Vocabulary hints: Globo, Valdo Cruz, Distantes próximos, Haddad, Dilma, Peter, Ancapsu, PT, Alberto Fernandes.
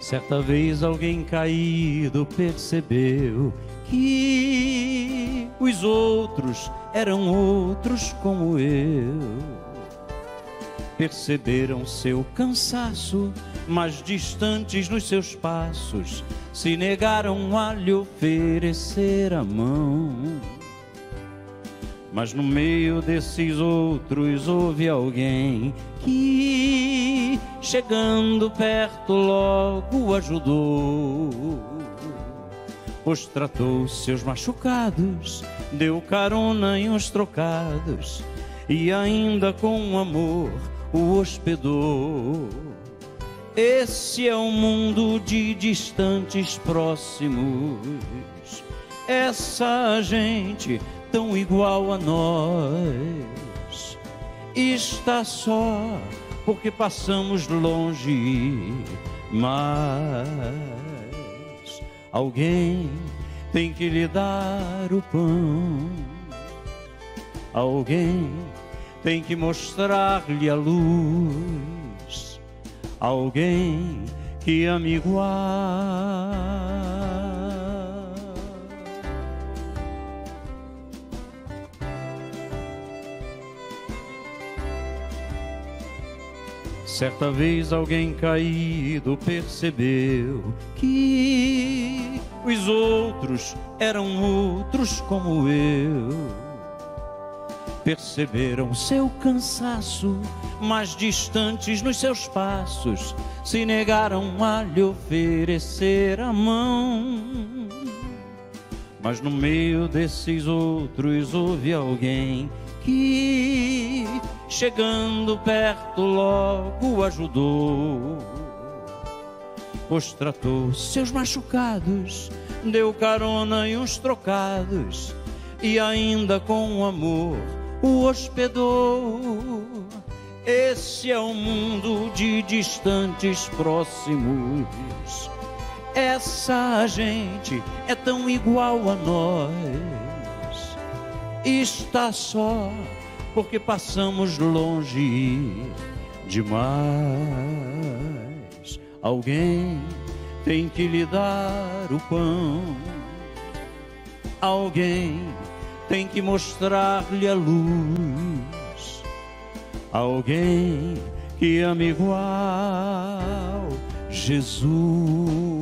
Certa vez alguém caído percebeu que os outros eram outros como eu. Perceberam seu cansaço, mas distantes nos seus passos, se negaram a lhe oferecer a mão. Mas no meio desses outros houve alguém que, chegando perto, logo ajudou. Os tratou seus machucados, deu carona em uns trocados, e ainda com amor o hospedou. Esse é o mundo de distantes próximos, essa gente tão igual a nós. Está só porque passamos longe, mas alguém tem que lhe dar o pão, alguém tem que mostrar-lhe a luz, alguém que ame igual. Certa vez alguém caído percebeu que os outros eram outros como eu. Perceberam seu cansaço, mas distantes nos seus passos, se negaram a lhe oferecer a mão. Mas no meio desses outros houve alguém que, chegando perto, logo ajudou. Pois tratou seus machucados, deu carona e uns trocados, e ainda com amor o hospedou. Esse é o mundo de distantes próximos, essa gente é tão igual a nós. Está só porque passamos longe demais. Alguém tem que lhe dar o pão, alguém tem que mostrar-lhe a luz, alguém que ama igual Jesus.